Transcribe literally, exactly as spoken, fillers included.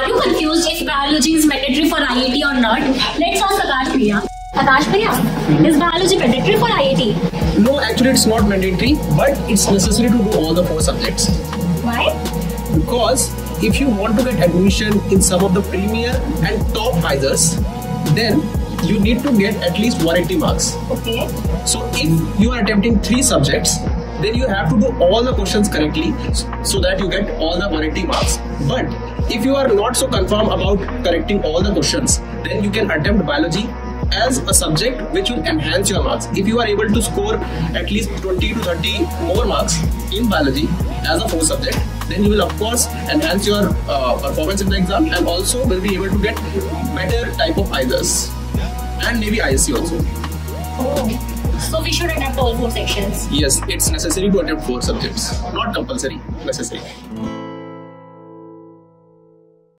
Are you confused if biology is mandatory for I A T or not? Let's ask Akash Priya. Akash Priya, mm-hmm. Is biology mandatory for I A T? No, actually it's not mandatory, but it's necessary to do all the four subjects. Why? Because if you want to get admission in some of the premier and top prizes, then you need to get at least one hundred eighty marks. Okay. So if you are attempting three subjects, then you have to do all the questions correctly so that you get all the one hundred eighty marks. But if you are not so confirm about correcting all the questions, then you can attempt biology as a subject which will enhance your marks. If you are able to score at least twenty to thirty more marks in biology as a fourth subject, then you will of course enhance your uh, performance in the exam and also will be able to get better type of I S Cs and maybe I S C also. Oh. So we should adapt all four sections? Yes, it's necessary to adapt four subjects. Not compulsory, necessary.